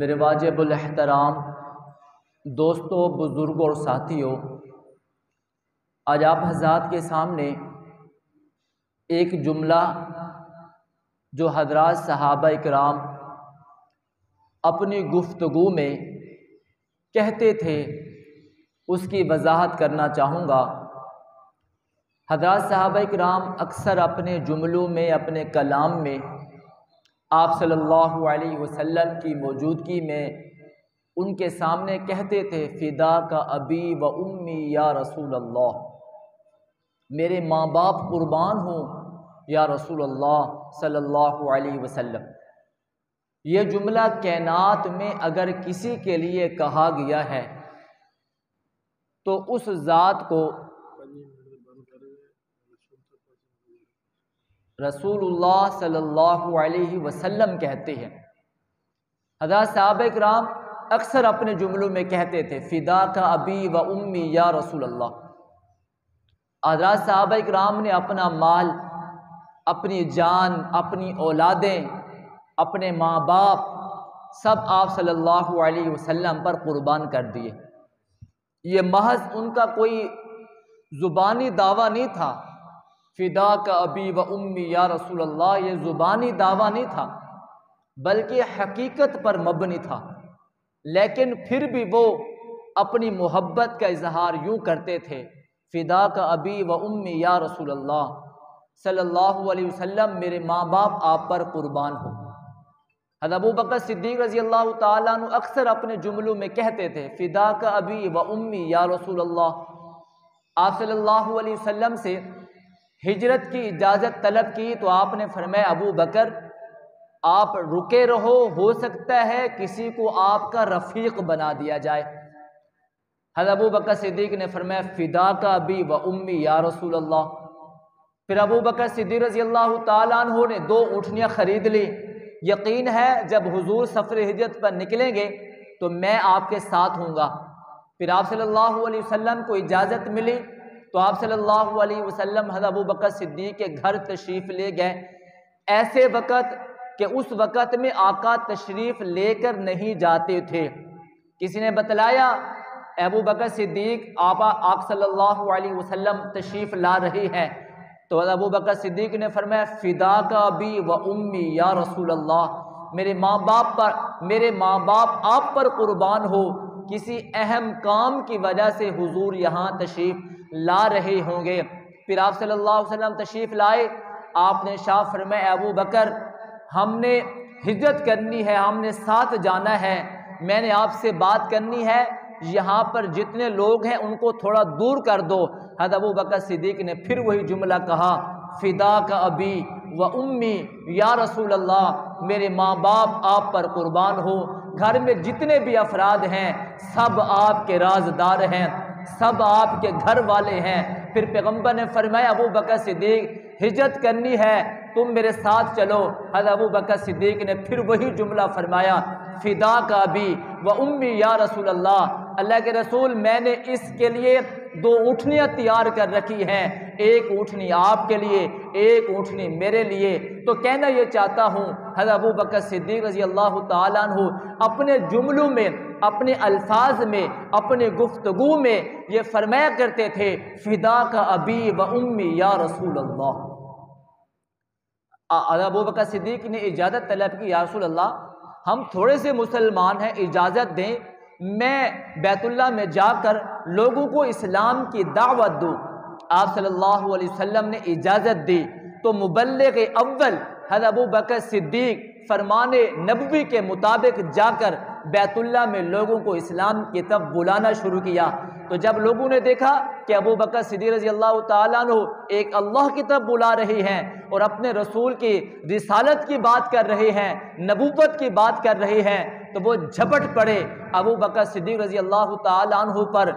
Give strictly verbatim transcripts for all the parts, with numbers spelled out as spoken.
मेरे वाजिबुल एहतराम दोस्तों, बुज़ुर्गों और साथियों, आज आप हज़रात के सामने एक जुमला जो हज़रात सहाबा इकराम अपनी गुफ्तगू में कहते थे उसकी वजाहत करना चाहूँगा। हज़रात सहाबा इकराम अक्सर अपने जुमलों में, अपने कलाम में आप सल्लल्लाहु अलैहि वसल्लम की मौजूदगी में उनके सामने कहते थे, फ़िदा का अबी व उम्मी या रसूल अल्लाह, मेरे माँ बाप कुर्बान हों या रसूल अल्लाह सल्लल्लाहु अलैहि वसल्लम। ये जुमला कायनात में अगर किसी के लिए कहा गया है तो उस ज़ात को रसूलुल्लाह सल्लल्लाहु अलैहि वसल्लम कहते हैं। हज़रत सहाबा इकराम अक्सर अपने जुमलों में कहते थे, फ़िदा का अबी व उम्मी या रसूल अल्लाह। हज़रात सहाबा इकराम ने अपना माल, अपनी जान, अपनी औलादें, अपने माँ बाप सब आप सल्लल्लाहु अलैहि वसल्लम पर कुर्बान कर दिए। ये महज उनका कोई ज़ुबानी दावा नहीं था, फ़िदा का अबी व उम्मी या रसूल अल्लाह ये ज़ुबानी दावा नहीं था, बल्कि हकीकत पर मबनी था। लेकिन फिर भी वो अपनी मोहब्बत का इजहार यूँ करते थे, फ़िदा का अबी व उम्मी या रसूल अल्लाह सल्लल्लाहु अलैहि वसल्लम, मेरे माँ बाप आप पर कुर्बान हो। हज़रत अबू बकर सिद्दीक़ रज़ी अल्लाह ताला अन्हु अक्सर अपने जुमलों में कहते थे, फ़िदा का अबी व उम्मी या रसूल अल्लाह। आप सल्लल्लाहु अलैहि वसल्लम से हिजरत की इजाज़त तलब की तो आपने फरमाया, अबू बकर आप रुके रहो, हो सकता है किसी को आपका रफ़ीक बना दिया जाए। हज़रत अबू बकर सिद्दीक़ ने फरमाया, फ़िदा का अबी व उम्मी या रसूल अल्लाह। फिर अबू बकर सिद्दीक़ रज़ी अल्लाह ताला अन्हु ने दो ऊँटनियाँ ख़रीद ली। यकीन है जब हुजूर सफ़र हिजरत पर निकलेंगे तो मैं आपके साथ हूँगा। फिर आप सल्लल्लाहु अलैहि वसल्लम को इजाज़त मिली तो आप सल्लल्लाहु अलैहि वसल्लम हज़रत अबू बकर सिद्दीक़ के घर तशरीफ़ ले गए। ऐसे वक़्त कि उस वक़्त में आका तशरीफ़ लेकर नहीं जाते थे। किसी ने बतलाया, अबू बकर सिद्दीक़ आपा आप सल्लल्लाहु अलैहि वसल्लम तशरीफ़ ला रहे हैं। तो अबू बकर सिद्दीक़ ने फरमाया, फ़िदा का अबी व उम्मी या रसूल अल्लाह, मेरे माँ बाप पर मेरे माँ बाप आप पर कुर्बान हो। किसी अहम काम की वजह से हुजूर यहाँ तशरीफ़ ला रहे होंगे। फिर आप सल्लल्लाहु अलैहि वसल्लम तशरीफ़ लाए। आपने शाह फरमाया, अबू बकर हमने हिजरत करनी है, हमने साथ जाना है, मैंने आपसे बात करनी है, यहाँ पर जितने लोग हैं उनको थोड़ा दूर कर दो। हज़रत अबू बकर सिद्दीक़ ने फिर वही जुमला कहा, फ़िदा का अबी व उम्मी या रसूल अल्लाह, मेरे माँ बाप आप पर कुर्बान हो। घर में जितने भी अफराद हैं सब आपके राज़दार हैं, सब आपके घर वाले हैं। फिर पैगम्बर ने फरमाया, अबू बकर सिद्दीक़ हिजरत करनी है, तुम मेरे साथ चलो। हज़रत अबू बकर सिद्दीक़ ने फिर वही जुमला फरमाया, फ़िदा का अबी व उम्मी या रसूल अल्लाह, अल्लाह के रसूल मैंने इसके लिए दो ऊँटनियाँ तैयार कर रखी हैं, एक ऊँटनी आपके लिए, एक ऊँटनी मेरे लिए। तो कहना ये चाहता हूँ, हज़रत अबू बकर सिद्दीक़ रज़ी अल्लाह ताला अन्हु अपने जुमलों में, अपने अल्फाज में, अपने गुफ्तगू में ये फरमाया करते थे, फ़िदा का अबी व उम्मी या रसूल अल्लाह। अबू बकर सिद्दीक़ ने इजाज़त तलब की, या रसूल अल्लाह हम थोड़े से मुसलमान हैं, इजाज़त दें मैं बैतुल्ला में जाकर लोगों को इस्लाम की दावत दूँ। आप सल्लल्लाहु अलैहि वसल्लम ने इजाज़त दी तो मुबल्लिग़ अव्वल हज़रत अबू बकर सिद्दीक़ फरमाने नबवी के मुताबिक जाकर बैतुल्ला में लोगों को इस्लाम की तरफ बुलाना शुरू किया। तो जब लोगों ने देखा कि अबू बकर सिद्दीक़ रज़ी अल्लाह ताला अन्हु एक अल्लाह की तरफ बुला रहे हैं और अपने रसूल की रिसालत की बात कर रहे हैं, नबूवत की बात कर रहे हैं, तो वो झपट पड़े, अबू बकर सिद्दीक़ रज़ी अल्लाह ताला अन्हु पर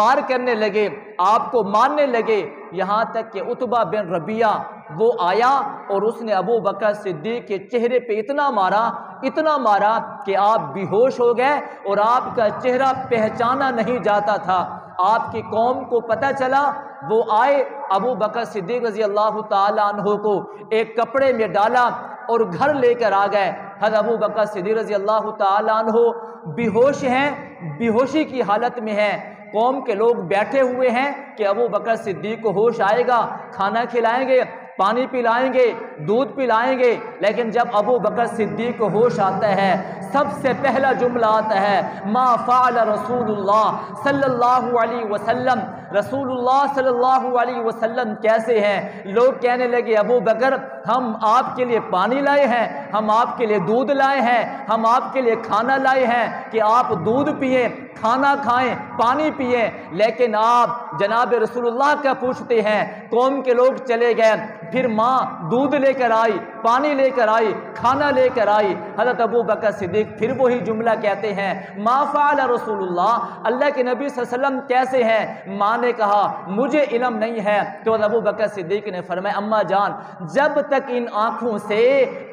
वार करने लगे, आपको मारने लगे। यहाँ तक कि उतबा बिन रबिया वो आया और उसने अबू बकर सिद्दीक़ के चेहरे पे इतना मारा, इतना मारा कि आप बेहोश हो गए और आपका चेहरा पहचाना नहीं जाता था। आपकी कौम को पता चला, वो आए, अबू बकर सिद्दीक़ रज़ी अल्लाह ताला अन्हु को एक कपड़े में डाला, और घर लेकर आ गए। हज़रत अबू बकर सिद्दीक़ रज़ी अल्लाह तआला अन्हु बेहोश हैं, बेहोशी की हालत में हैं। कौम के लोग बैठे हुए हैं कि अबू बकर सिद्दीक़ को होश आएगा, खाना खिलाएंगे, पानी पिलाएंगे, दूध पिलाएंगे। लेकिन जब अबू बकर सिद्दीक़ को होश आता है, सबसे पहला जुमला आता है मा फ़अल रसूलुल्लाह सल्लल्लाहु अलैहि वसल्लम। रसूलुल्लाह सल्लल्लाहु अलैहि वसल्लम कैसे हैं? लोग कहने लगे अबू बकर हम आपके लिए पानी लाए हैं, हम आपके लिए दूध लाए हैं, हम आपके लिए खाना लाए हैं कि आप दूध पिए, खाना खाएं, पानी पिए। लेकिन आप जनाब रसूलुल्लाह का पूछते हैं। कौम के लोग चले गए, फिर माँ दूध लेकर आई, पानी लेकर आई, खाना लेकर आई। हज़रत अबू बकर सिद्दीक़ फिर वही जुमला कहते हैं मा फ़अल रसूलुल्लाह। अल्लाह के नबी सल्लल्लाहु अलैहि वसल्लम कैसे हैं? माँ ने कहा मुझे इलम नहीं है। तो अबू बकर सिद्दीक़ ने फरमाया अम्मा जान, जब तक इन आँखों से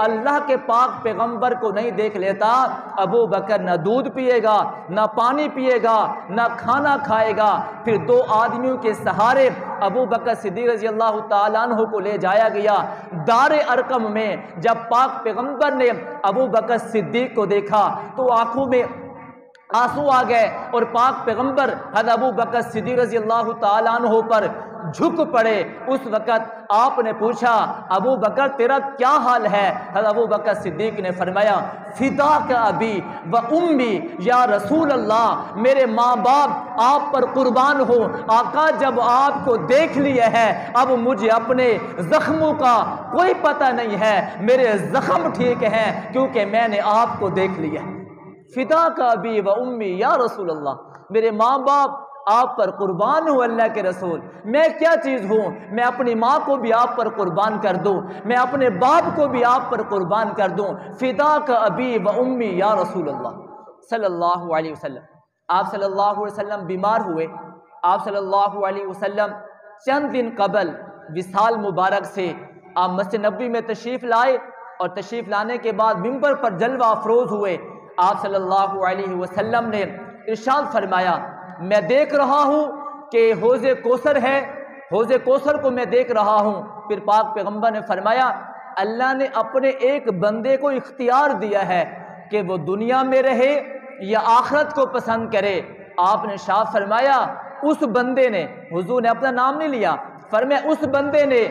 अल्लाह के पाक पैगम्बर को नहीं देख लेता, अबू बकर ना दूध पिएगा, ना पानी पिएगा, ना खाना खाएगा। फिर दो आदमियों के सहारे अबू बकर सिद्दीक़ रज़ी अल्लाह तआला अन्हु को ले जाया गया। दारे अरकम में जब पाक पैगंबर ने अबू बकर सिद्दीक़ को देखा तो आंखों में आंसू आ गए और पाक पैगंबर हज़रत अबू बकर सिद्दीक़ रज़ियल्लाहु तआला अन्हु पर झुक पड़े। उस वक़्त आपने पूछा अबू बकर तेरा क्या हाल है? हज़रत अबू बकर सिद्दीक़ ने फरमाया फ़िदा का अबी व उम्मी या रसूल अल्लाह, मेरे माँ बाप आप पर कुर्बान हो। आका जब आपको देख लिया है, अब मुझे अपने ज़ख्मों का कोई पता नहीं है, मेरे ज़ख्म ठीक हैं क्योंकि मैंने आपको देख लिया। फ़िदा का अबी व उम्मी या रसूल अल्लाह, मेरे माँ बाप आप पर कुर्बान हूँ अल्लाह के रसूल। मैं क्या चीज़ हूँ? मैं अपनी माँ को भी आप पर कुर्बान कर दूँ, मैं अपने बाप को भी आप पर कुर्बान कर दूँ। फ़िदा का अबी व उम्मी या रसूल अल्लाह सल्लल्लाहु अलैहि वसल्लम। आप सल्लल्लाहु अलैहि वसल्लम बीमार हुए। आप सल्लल्लाहु अलैहि वसल्लम चंद दिन कबल विसाल मुबारक से आप मस्जिद नबी में तशरीफ़ लाए और तशरीफ़ लाने के बाद मिंबर पर जलवा अफरोज़ हुए। आप सल्लल्लाहु अलैहि वसल्लम ने इरशाद फरमाया मैं देख रहा हूँ कि हौज़े कोसर है, हौज़े कोसर को मैं देख रहा हूँ। फिर पाक पैगंबर ने फरमाया अल्लाह ने अपने एक बंदे को इख्तियार दिया है कि वो दुनिया में रहे या आखरत को पसंद करे। आपने शाह फरमाया उस बंदे ने, हुजूर ने अपना नाम नहीं लिया, फरमाया उस बंदे ने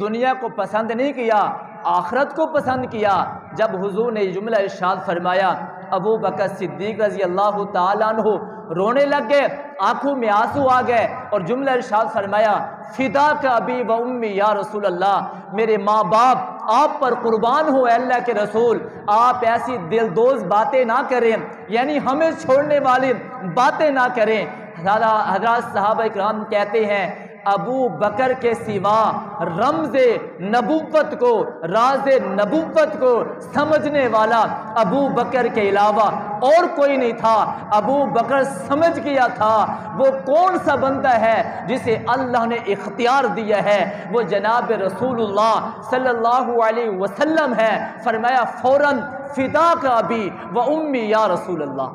दुनिया को पसंद नहीं किया, आखरत को पसंद किया। जब हुजूर ने जुमला इरशाद फरमाया अबू बकर सिद्दीक़ रज़ी अल्लाह तआला अन्हु रोने लग गए, आंखों में आंसू आ गए और जुमला इरशाद फरमाया फ़िदा का अबी व उम्मी या रसूल अल्लाह, मेरे माँ बाप आप पर कुर्बान हो अल्लाह के रसूल। आप ऐसी दिलदोज़ बातें ना करें, यानी हमें छोड़ने वाली बातें ना करें। हज़रात सहाबा-ए-किराम कहते हैं अबू बकर के सिवा रमज़े नबुव्वत को, राज़े नबुव्वत को समझने वाला अबू बकर के अलावा और कोई नहीं था। अबू बकर समझ गया था वो कौन सा बंदा है जिसे अल्लाह ने इख्तियार दिया है, वो जनाब रसूलुल्लाह सल्लल्लाहु अलैहि वसल्लम है। फरमाया फ़ौरन फ़िदा का अबी व उम्मी या रसूलुल्लाह,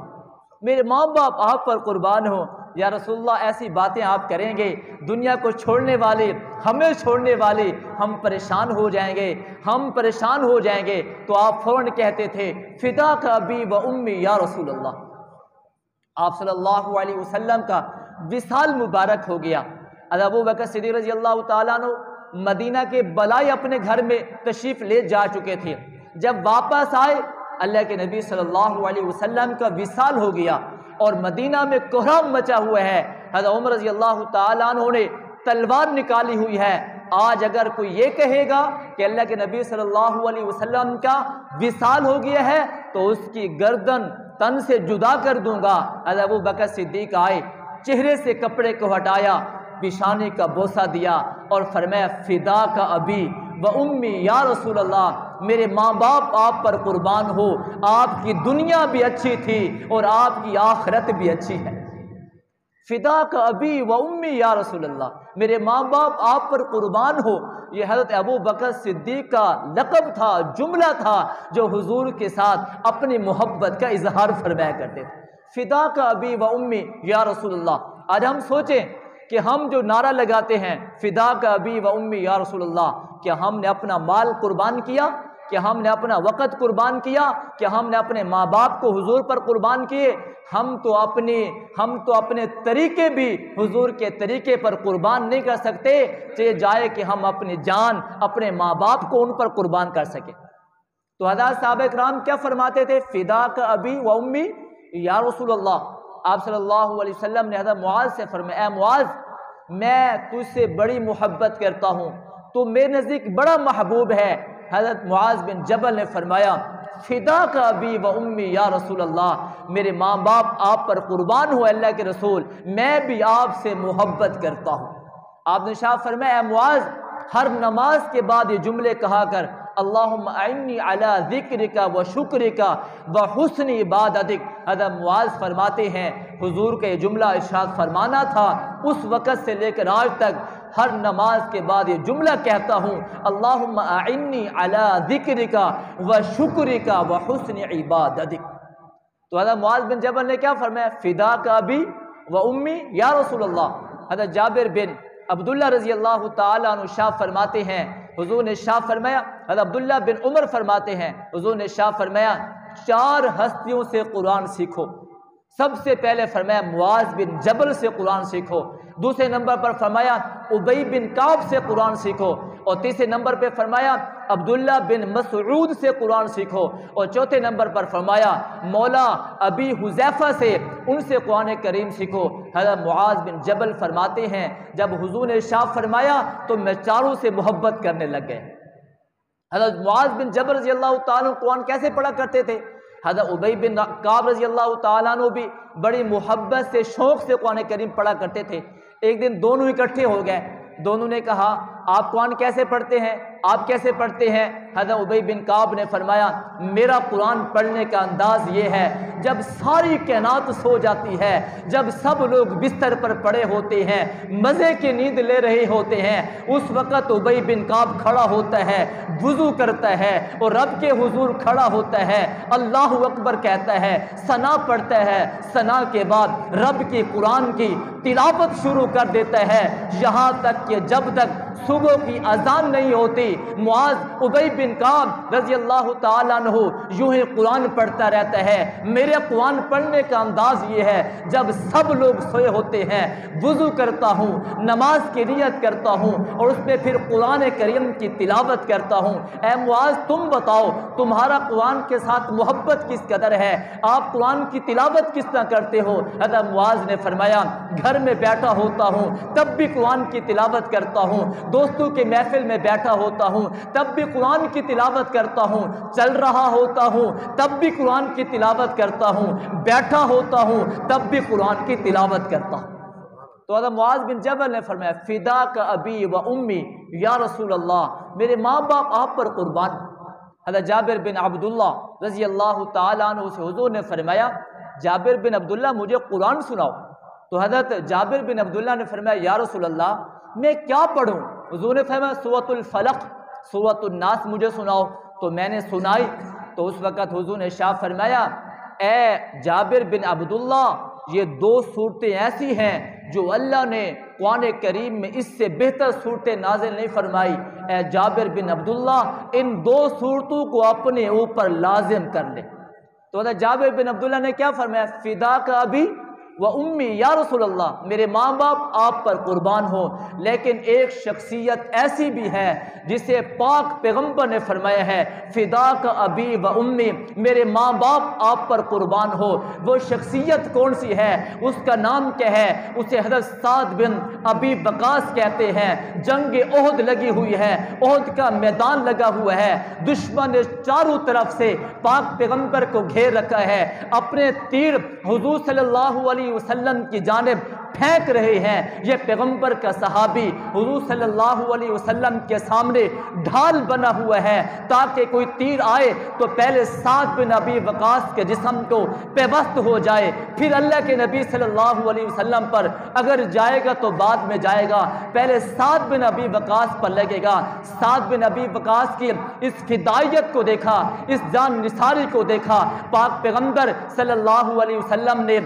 मेरे माँ बाप आप पर कुर्बान हो या रसूलल्लाह। ऐसी बातें आप करेंगे दुनिया को छोड़ने वाले, हमें छोड़ने वाले, हम परेशान हो जाएंगे, हम परेशान हो जाएंगे। तो आप फ़ौरन कहते थे फ़िदा का अबी व उम्मी या रसूलल्लाह। आप सल्लल्लाहु अलैहि वसल्लम का विसाल मुबारक हो गया। अबू बकर सिद्दीक़ रज़ियल्लाहु तआला अन्हु मदीना के बलाई अपने घर में तशरीफ़ ले जा चुके थे। जब वापस आए अल्लाह के नबी सल्लल्लाहु अलैहि वसल्लम का विसाल हो गया और मदीना में कोहराम मचा हुआ है। हज़रत उमर रज़ी अल्लाह तआला अन्हु ने तलवार निकाली हुई है। आज अगर कोई ये कहेगा कि अल्लाह के नबी सल्लल्लाहु अलैहि वसल्लम का विसाल हो गया है तो उसकी गर्दन तन से जुदा कर दूंगा। हज़रत अबू बकर सिद्दीक़ आए, चेहरे से कपड़े को हटाया, पेशानी का बोसा दिया और फरमाया फ़िदा का अबी व उम्मी या रसूल अल्लाह, मेरे माँ बाप आप पर कुर्बान हो। आपकी दुनिया भी अच्छी थी और आपकी आखरत भी अच्छी है। फ़िदा का अबी व उम्मी या रसूल अल्लाह, मेरे माँ बाप आप पर कुर्बान हो। यह हज़रत अबू बकर सिद्दीक़ का लक़ब था, जुमला था जो हुजूर के साथ अपनी मोहब्बत का इजहार फरमाया करते थे। फ़िदा का अबी व उम्मी या रसूल अल्लाह। आज हम सोचें कि हम जो नारा लगाते हैं फ़िदा का अबी व उम्मी या रसूलल्लाह, क्या हमने अपना माल कुर्बान किया? कि हमने अपना वक़्त कुर्बान किया, कि हमने अपने माँ बाप को हुजूर पर कुर्बान किए, हम तो अपनी हम तो अपने तरीके भी हुजूर के तरीके पर कुर्बान नहीं कर सकते, ये जाए कि हम अपनी जान अपने माँ बाप को उन पर कुर्बान कर सकें। तो हज़रत साहबे किराम क्या फरमाते थे, फिदा का अबी व उम्मी या रसूलल्लाह। आप सल्लल्लाहु अलैहि वसल्लम ने हज़रत मुआज़ से फरमाया, ऐ मुआज़ मैं तुझसे बड़ी मोहब्बत करता हूँ, तो मेरे नज़दीक बड़ा महबूब है। हज़रत मुआज़ बिन जबल ने फरमाया, फिदा का अबी व उम्मी या रसूल अल्लाह, मेरे माँ बाप आप पर कुर्बान हुए अल्लाह के रसूल, मैं भी आपसे मोहब्बत करता हूँ। आपने शाह फरमाया, ऐ मुआज़ हर नमाज के बाद ये जुमले कहा कर, अल्लाहुम्मा अइन्नी अला ज़िक्रिका व शुक्रिका व हुस्नि इबादतिक। हज़रत मुआज़ फरमाते हैं, हुजूर का ये जुमला इरशाद फरमाना था, उस वक़्त से लेकर आज तक हर नमाज के बाद ये जुमला कहता हूँ, अल्लाहुम्मा अइन्नी अला ज़िक्रिका व शुक्रिका व हुस्नि इबादतिक। तो हज़रत मुआज़ बिन जबल ने क्या फरमाया, फ़िदा का अबी व उम्मी या रसूल अल्लाह। हज़रत जाबिर बिन अब्दुल्ला रजी अल्लाह ताला अन्हु शाह फरमाते हैं, हुजूर ने शाह फरमाया, हज़रत अब्दुल्ला बिन उमर फरमाते हैं, हुजूर ने शाह फरमाया, चार हस्तियों से कुरान सीखो। सबसे पहले फरमाया मुआज़ बिन जबल से कुरान सीखो, दूसरे नंबर पर फरमाया उबई बिन काब से कुरान सीखो, और तीसरे नंबर पर फरमाया अब्दुल्ला बिन मसऊद से कुरान सीखो, और चौथे नंबर पर फरमाया मौला अबी हुज़ैफ़ा से, उनसे कुरान करीम सीखो। हज़रत मुआज़ बिन जबल फरमाते हैं, जब हुजूर ने शाह फरमाया तो मैं चारों से मोहब्बत करने लग गए। हज़रत मुआज़ बिन जबल रज़ी अल्लाह ताला अन्हु कुरान कैसे पढ़ा करते थे। हज़रत उबई बिन काब रज़ी अल्लाह ताला अन्हु भी बड़ी मोहब्बत से शौक़ से कुरान करीम पढ़ा करते थे। एक दिन दोनों इकट्ठे हो गए, दोनों ने कहा आप कुरान कैसे पढ़ते हैं, आप कैसे पढ़ते हैं। हज़रत उबई बिन काब ने फरमाया, मेरा कुरान पढ़ने का अंदाज़ ये है, जब सारी कायनात सो जाती है, जब सब लोग बिस्तर पर पड़े होते हैं, मज़े की नींद ले रहे होते हैं, उस वक़्त उबई बिन काब खड़ा होता है, वुज़ू करता है और रब के हुजूर खड़ा होता है, अल्लाहु अकबर कहता है, सना पढ़ता है, सना के बाद रब के कुरान की तिलावत शुरू कर देता है, यहाँ तक कि जब तक सुबह की अजान नहीं होती, मुआज़ उबई बिन काब रज़ी अल्लाह ताला अन्हु यूं ही कुरान पढ़ता रहता है। मेरे कुरान पढ़ने का अंदाज़ ये है, जब सब लोग सोए होते हैं, वुज़ू करता हूँ, नमाज की नियत करता हूँ और उसमें फिर कुरान करीम की तिलावत करता हूँ। ऐ मुआज़ तुम बताओ, तुम्हारा कुरान के साथ मोहब्बत किस कदर है, आप कुरान की तिलावत किस तरह करते हो। हज़रत मुआज़ ने फरमाया, घर में बैठा होता हूँ तब भी कुरान की तिलावत करता हूँ, दोस्तों के महफिल में बैठा होता हूँ तब भी कुरान की तिलावत करता हूँ, चल रहा होता हूँ तब भी कुरान की तिलावत करता हूँ, बैठा होता हूँ तब भी कुरान की तिलावत करता हूँ। तो हज़रत मुआज़ बिन जबल ने फरमाया, फ़िदा का अबी व उम्मी या रसूल अल्लाह, मेरे माँ बाप आप पर कुर्बान। हज़रत जाबिर बिन अब्दुल्ला रज़ी अल्लाह ताला अन्हु से हुजूर ने फरमाया, जाबिर बिन अब्दुल्ला मुझे कुरान सुनाओ। तो हज़रत जाबिर बिन अब्दुल्ला ने फरमाया, या रसूल अल्लाह मैं क्या पढ़ूँ। हुजूर ने फरमाया, सूरतुल फलक सूरतुन नास मुझे सुनाओ। तो मैंने सुनाई, तो उस वक़्त हुजूर ने शाह फरमाया, ए जाबिर बिन अब्दुल्ला ये दो सूरतें ऐसी हैं जो अल्लाह ने कुरान करीम में इससे बेहतर सूरतें नाजिल नहीं फरमाई। ए जाबिर बिन अब्दुल्ला इन दो सूरतों को अपने ऊपर लाजिम कर ले। तो जाबिर बिन अब्दुल्ला ने क्या फरमाया, फ़िदा का अबी व उम्मी या रसूलल्लाह, मेरे माँ बाप आप पर कुर्बान हो। लेकिन एक शख्सियत ऐसी भी है जिसे पाक पैगम्बर ने फरमाया है, फ़िदा का अबी व उम्मी, मेरे माँ बाप आप पर कुर्बान हो। वो शख्सियत कौन सी है, उसका नाम क्या है, उसे हज़रत साद बिन अबी बकास कहते हैं। जंग ओहद लगी हुई है, ओहद का मैदान लगा हुआ है, दुश्मन ने चारों तरफ से पाक पैगम्बर को घेर रखा है, अपने तीर हुजूर सल्लल्लाहु अलैहि वसल्लम की जानिब फेंक रहे हैं। ये पैगंबर का सहाबी हुजूर सल्लल्लाहु अलैहि वसल्लम के सामने ढाल बना हुआ है, ताकि कोई तीर आए तो पहले साद बिन अबी वकास के जिस्म को पेवस्त हो जाए, फिर अल्लाह के नबी सल्लल्लाहु अलैहि वसल्लम पर अगर जाएगा तो बाद में जाएगा, पहले साद बिन अबी वकास पर लगेगा। साद बिन अबी वकास की इस फिदायत को देखा, इस जान निसारी को देखा, पाक पैगंबर सल्लल्लाहु अलैहि वसल्लम ने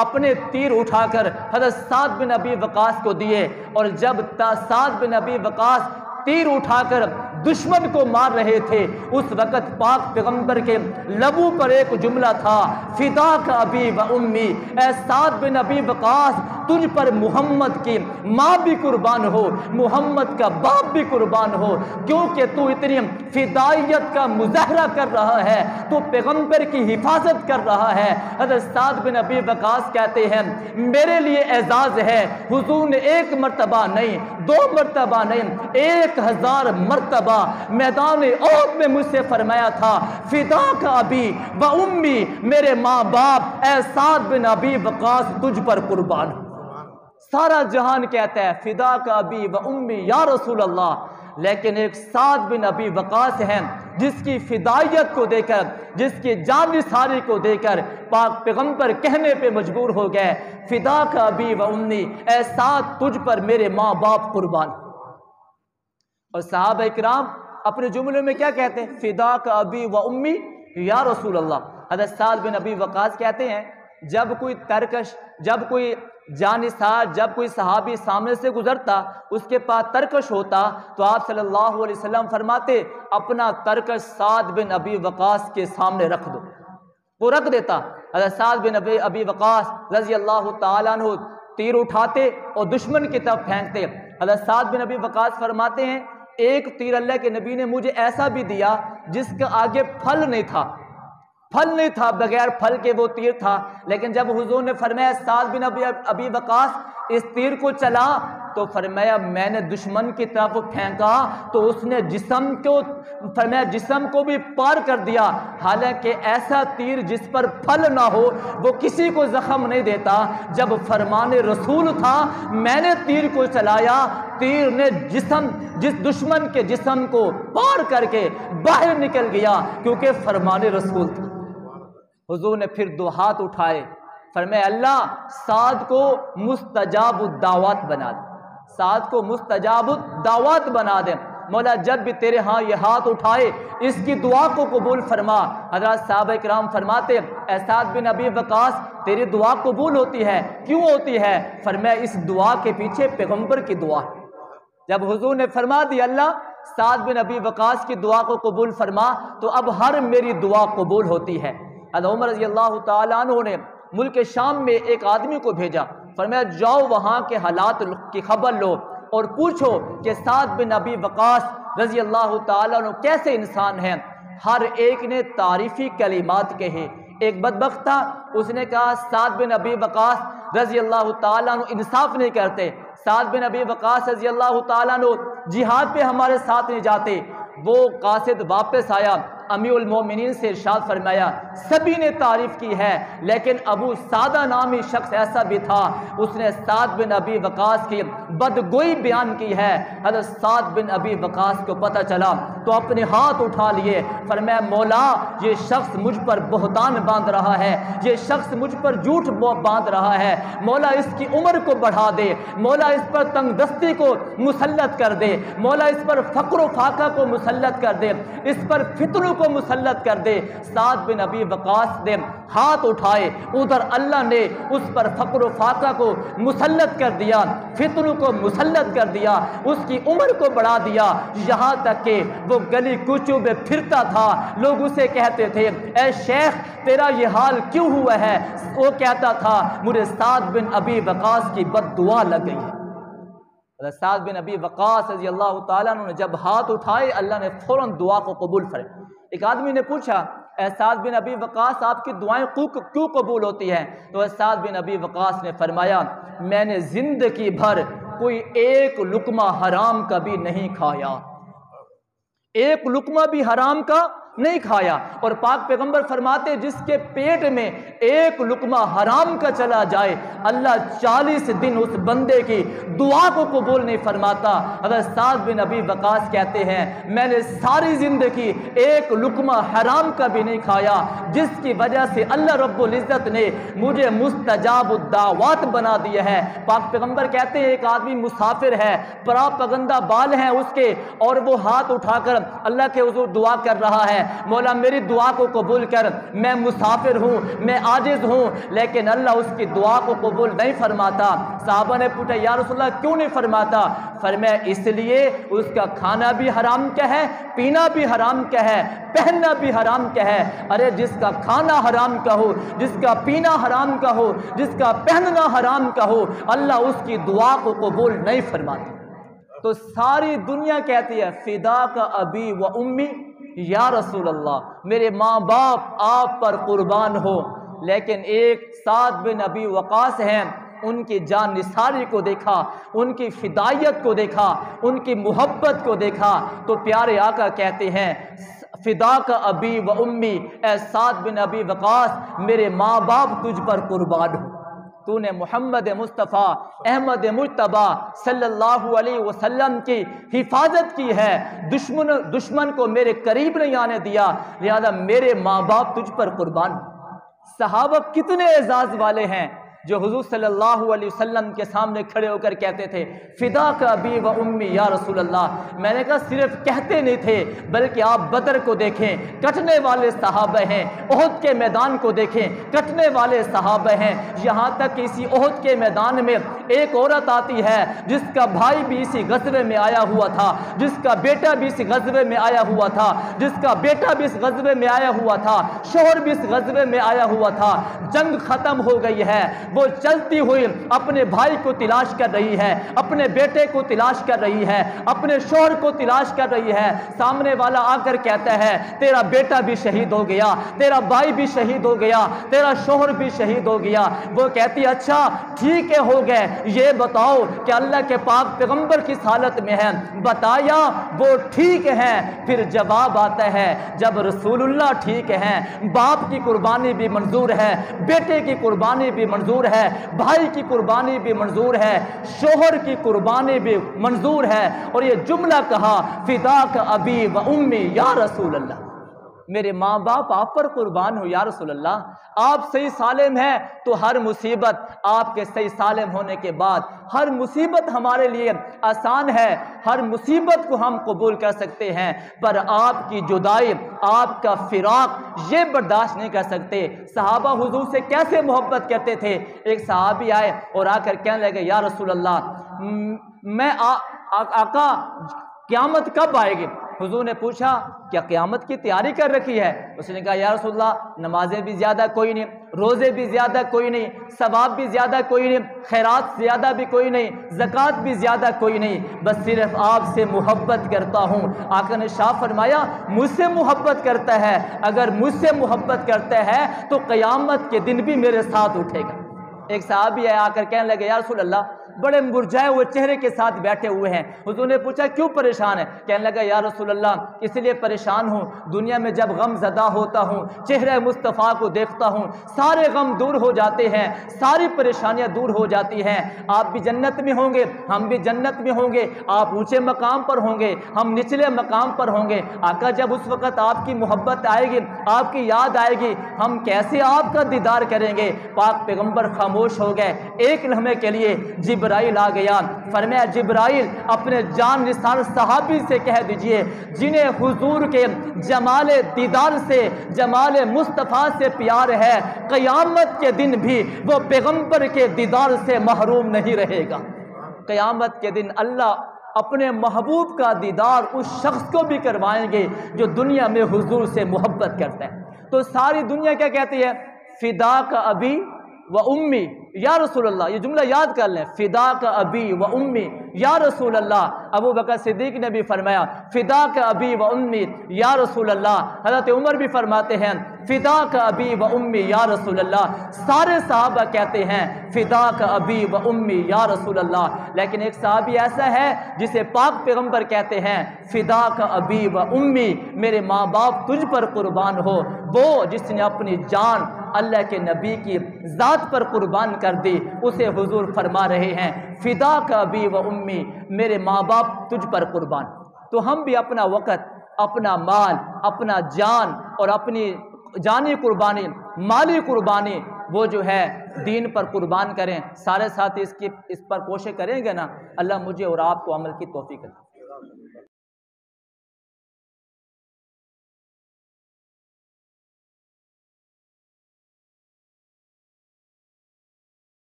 अपने तीर उठाकर हज़रत साद बिन अबी वकास को दिए, और जब साद बिन अबी वकास तीर उठाकर दुश्मन को मार रहे थे, उस वक़्त पाक पैगम्बर के लबों पर एक जुमला था, फिदा का अबी व उम्मी, ए साद बिन अबी वक़ास तुझ पर मोहम्मद की माँ भी कुर्बान हो, मोहम्मद का बाप भी कुर्बान हो, क्योंकि तू इतनी फिदायत का मुजाहरा कर रहा है, तू पैगम्बर की हिफाजत कर रहा है। हज़रत साद बिन अबी वक़ास कहते हैं मेरे लिए एजाज़ है हुजूर ने एक मरतबा नहीं, दो मरतबा नहीं, एक हज़ार मरतबा मैदान औद में मुझसे फरमाया था, फिदा का अबी व उम्मी, मेरे माँ बाप ए साद बिन अबी वक़ास तुझ पर कुर्बान। सारा जहान कहता है फिदा का अबी व उम्मी या रसूल अल्लाह, लेकिन एक साद बिन अबी वक़ास हैं जिसकी फिदायत को देकर, जिसकी जान निसारी को देकर पाक पैगम्बर कहने पे मजबूर हो गए, फिदा का अबी व उम्मी, ए साद तुझ पर मेरे माँ बाप कुर्बान। और सहाबा इकराम अपने जुमलों में क्या कहते हैं, फिदा का अबी व उम्मी या रसूल अल्लाह। हज़रत साद बिन अबी वक़ास कहते हैं जब कोई तरकश, जब कोई जानिसार, जब कोई सहाबी सामने से गुजरता उसके पास तरकश होता तो आप सल्लल्लाहु अलैहि वसल्लम फरमाते अपना तरकश साद बिन अबी वक़ास के सामने रख दो, वो रख देता। हज़रत साद बिन अबी अबी वक़ास रज़ी अल्लाह तआला अन्हु तीर उठाते और दुश्मन की तरफ फेंकते। हज़रत साद बिन अबी वक़ास फरमाते हैं एक तीर अल्लाह के नबी ने मुझे ऐसा भी दिया जिसका आगे फल नहीं था, फल नहीं था, बगैर फल के वो तीर था। लेकिन जब हुजूर ने फरमाया साद बिन अबी अबी वक़ास इस तीर को चला, तो फरमाया मैंने दुश्मन की तरफ फेंका तो उसने जिस्म को, फरमाया जिस्म को भी पार कर दिया। हालांकि ऐसा तीर जिस पर फल ना हो वो किसी को जख्म नहीं देता। जब फरमाने रसूल था मैंने तीर को चलाया, तीर ने जिस्म, जिस दुश्मन के जिस्म को पार करके बाहर निकल गया, क्योंकि फरमाने रसूल था। हुजूर ने फिर दो हाथ उठाए, फरमाए अल्लाह साद को मुस्तजाबुद दावत बना दे, साद को मुस्तजाबुद दावत बना दे, मौला जब भी तेरे हाँ ये हाथ उठाए इसकी दुआ को कबूल फरमा। हज़रत साहबा इकराम फरमाते ए साद बिन अबी वक़ास तेरी दुआ कबूल होती है, क्यों होती है? फरमाया इस दुआ के पीछे पैगम्बर की दुआ है। जब हुजूर ने फरमा दिया अल्लाह साद बिन अबी वक़ास की दुआ को कबूल फरमा, तो अब हर मेरी दुआ कबूल होती है। उमर रज़ी अल्लाह तआला अन्हु ने मुल्क शाम में एक आदमी को भेजा, फरमाया जाओ वहाँ के हालात की खबर लो और पूछो कि साद बिन अबी वक़ास रज़ी अल्लाह तआला अन्हु कैसे इंसान हैं। हर एक ने तारीफ़ी कलिमात कहे। एक बदबख्त था, उसने कहा साद बिन अबी वक़ास रज़ी अल्लाह तआला अन्हु इंसाफ नहीं करते, साद बिन अबी वक़ास रज़ी अल्लाह तआला अन्हु जिहाद पे हमारे साथ नहीं जाते। वो कासिद वापस आया, अमीरुल मोमिनीन से इरशाद फरमाया सभी ने तारीफ़ की है, लेकिन अबू सादा नामी शख्स ऐसा भी था, उसने साद बिन अबी वक़ास की बदगोई बयान की है। हज़रत साद बिन अबी वक़ास को पता चला तो अपने हाथ उठा लिए, फरमाया मौला ये शख्स मुझ पर बहतान बांध रहा है, ये शख्स मुझ पर झूठ बांध रहा है, मौला इसकी उम्र को बढ़ा दे, मौला इस पर तंगदस्ती को मुसलत कर दे, मौला इस पर फ़क्र फाका को मुसलत कर दे, इस पर फितनों को मुसल्लत कर दे। साद बिन अबी वक़ास ने हाथ उठाए, उधर अल्लाह ने उस पर फ़क्र फ़ाका को मुसल्लत कर दिया, फितनों को मुसल्लत कर दिया, उसकी उम्र को बढ़ा दिया, यहाँ तक कि वो गली कूचों में फिरता था, लोग उसे कहते थे ए शेख तेरा ये हाल क्यों हुआ है? वो कहता था मुझे साद बिन अबी वक़ास की बददुआ लग गई है। साद बिन अबी वक़ास रज़ी अल्लाह तआला अन्हु ने जब हाथ उठाए अल्लाह ने फ़ौरन दुआ को कबूल फरमाया। एक आदमी ने पूछा ए साद बिन अबी वक़ास आपकी दुआएं क्यों कबूल होती हैं? तो साद बिन अबी वक़ास ने फरमाया मैंने ज़िंदगी भर कोई एक लुकमा हराम का भी नहीं खाया, एक लुकमा भी हराम का नहीं खाया। और पाक पैगंबर फरमाते जिसके पेट में एक लुकमा हराम का चला जाए अल्लाह चालीस दिन उस बंदे की दुआ को कबूल नहीं फरमाता। हज़रत साद बिन अबी वक़ास कहते हैं मैंने सारी ज़िंदगी एक लुकमा हराम का भी नहीं खाया, जिसकी वजह से अल्लाह रब्बुल इज़्ज़त ने मुझे मुस्तजाबुद दावत बना दिया है। पाक पैगंबर कहते हैं एक आदमी मुसाफिर है, परापगंदा बाल हैं उसके, और वो हाथ उठाकर अल्लाह के हुजूर दुआ कर रहा है। मौला मेरी दुआ को कबूल कर, मैं मुसाफिर हूँ, मैं आजिज़ हूँ। लेकिन अल्लाह उसकी दुआ को कबूल नहीं फरमाता। साहबा ने पूछा या रसूलल्लाह क्यों नहीं फरमाता? फरमाया इसलिए उसका खाना भी हराम का है, पीना भी हराम का है, पहनना भी हराम का है। अरे जिसका खाना हराम का हो, जिसका पीना हराम का हो, जिसका पहनना हराम का हो, अल्लाह उसकी दुआ को कबूल नहीं फरमाता। तो सारी दुनिया कहती है फिदा का अबी व उम्मी या रसूल अल्लाह, मेरे माँ बाप आप पर कुर्बान हो। लेकिन एक साद बिन अबी वक़ास हैं, उनकी जान निसारी को देखा, उनकी फिदायत को देखा, उनकी मोहब्बत को देखा तो प्यारे आका कहते हैं फिदा का अबी व उम्मी, ए साद बिन अबी वक़ास मेरे माँ बाप तुझ पर कुर्बान हो। तूने मोहम्मद मुस्तफ़ा अहमद मुज्तबा सल्लल्लाहु अलैहि वसल्लम की हिफाजत की है, दुश्मन दुश्मन को मेरे करीब नहीं आने दिया, लिहाजा मेरे माँ बाप तुझ पर कुर्बान। सहाबा कितने एजाज़ वाले हैं जो हुजूर सल्लल्लाहु अलैहि वसल्लम के सामने खड़े होकर कहते थे फ़िदा का अबी व उम्मी या रसूल अल्लाह। मैंने कहा सिर्फ कहते नहीं थे, बल्कि आप बदर को देखें, कटने वाले सहाबा हैं, ओहद के मैदान को देखें, कटने वाले सहाबा हैं। यहाँ तक कि इसी ओहद के मैदान में एक औरत आती है जिसका भाई भी इसी ग़ज़वे में आया हुआ था, जिसका बेटा भी इसी ग़ज़वे में आया हुआ था, जिसका बेटा भी इस ग़ज़वे में आया हुआ था, शोहर भी इस ग़ज़वे में आया हुआ था। जंग ख़त्म हो गई है, वो चलती हुई अपने भाई को तलाश कर रही है, अपने बेटे को तलाश कर रही है, अपने शोहर को तलाश कर रही है। सामने वाला आकर कहता है तेरा बेटा भी शहीद हो गया, तेरा भाई भी शहीद हो गया, तेरा शोहर भी शहीद हो गया। वो कहती अच्छा ठीक है हो गए, ये बताओ कि अल्लाह के पाक पैगंबर किस हालत में है? बताया वो ठीक है। फिर जवाब आता है जब रसूलुल्लाह ठीक है, बाप की कुर्बानी भी मंजूर है, बेटे की कुर्बानी भी मंजूर है, भाई की कुर्बानी भी मंजूर है, शोहर की कुर्बानी भी मंजूर है। और ये जुमला कहा फिदा का अबी व उम्मी या रसूल अल्लाह, मेरे माँ बाप आप पर कुर्बान हो या रसूल अल्लाह। आप सही सालिम हैं तो हर मुसीबत आपके सही सालिम होने के बाद, हर मुसीबत हमारे लिए आसान है, हर मुसीबत को हम कबूल कर सकते हैं, पर आपकी जुदाई, आपका फिराक ये बर्दाश्त नहीं कर सकते। सहाबा हुजूर से कैसे मोहब्बत करते थे। एक सहाबी आए और आकर कहने लगे या रसूल अल्लाह मैं आ, आ, आका क़यामत कब आएगी? हुजूर ने पूछा क्या क़यामत की तैयारी कर रखी है? उसने कहा या रसूलल्लाह नमाजें भी ज़्यादा कोई नहीं, रोज़े भी ज़्यादा कोई नहीं, सवाब भी ज़्यादा कोई नहीं, खैरात ज़्यादा भी कोई नहीं, ज़कात भी ज़्यादा कोई नहीं, बस सिर्फ़ आपसे मोहब्बत करता हूँ। आका ने शाह फरमाया मुझसे मोहब्बत करता है, अगर मुझसे मोहब्बत करता है तो क़यामत के दिन भी मेरे साथ उठेगा। एक सहाबी है आकर कहने लगे या रसूल अल्लाह बड़े मुरझाए हुए चेहरे के साथ बैठे हुए हैं। हुजूर ने पूछा क्यों परेशान है? कहने लगा या रसूलल्लाह इसलिए परेशान हूँ, दुनिया में जब गम ज़दा होता हूँ, चेहरे मुस्तफ़ा को देखता हूँ, सारे गम दूर हो जाते हैं, सारी परेशानियाँ दूर हो जाती हैं। आप भी जन्नत में होंगे, हम भी जन्नत में होंगे, आप ऊँचे मकाम पर होंगे, हम निचले मकाम पर होंगे। आका जब उस वक़्त आपकी मोहब्बत आएगी, आपकी याद आएगी, हम कैसे आपका दीदार करेंगे? पाक पैगम्बर खामोश हो गए। एक लम्हे के लिए जिब जिब्राइल आ गया। फरमाया जिब्राइल अपने जान निसार सहाबी से कह दीजिए जिन्हें हुजूर के जमाल दीदार से, जमाल मुस्तफ़ा से प्यार है, क़यामत के दिन भी वो पैगंबर के दीदार से महरूम नहीं रहेगा। क़यामत के दिन अल्लाह अपने महबूब का दीदार उस शख्स को भी करवाएंगे जो दुनिया में हुजूर से मोहब्बत करता है। तो सारी दुनिया क्या कहती है? फिदा का अबी व उम्मी या रसूल अल्लाह। ये जुमला याद कर लें, फ़िदा का अबी व उम्मी या रसूल अल्लाह। अबू बकर सिद्दीक़ ने भी फरमाया फ़िदा का अबी व उम्मी या रसूल अल्लाह। हज़रत उमर भी फरमाते हैं फ़िदा का अबी व उम्मी या रसूल अल्लाह। सारे सहाबा कहते हैं फ़िदा का अबी व उम्मी या रसूल अल्लाह। लेकिन एक सहाबी ऐसा है जिसे पाक पैगम्बर कहते हैं फ़िदा का अबी व उम्मी, मेरे माँ बाप तुझ पर कुर्बान हो। वो जिसने अपनी जान अल्लाह के नबी की ज़ात पर कुर्बान कर दी, उसे हुजूर फरमा रहे हैं फ़िदा का अबी व उम्मी, मेरे माँ बाप तुझ पर कुर्बान। तो हम भी अपना वक़्त, अपना माल, अपना जान और अपनी जानी कुर्बानी, माली कुर्बानी वो जो है दीन पर कुर्बान करें। सारे साथी इसकी इस पर कोशिश करेंगे ना। अल्लाह मुझे और आपको अमल की तौफीक दे।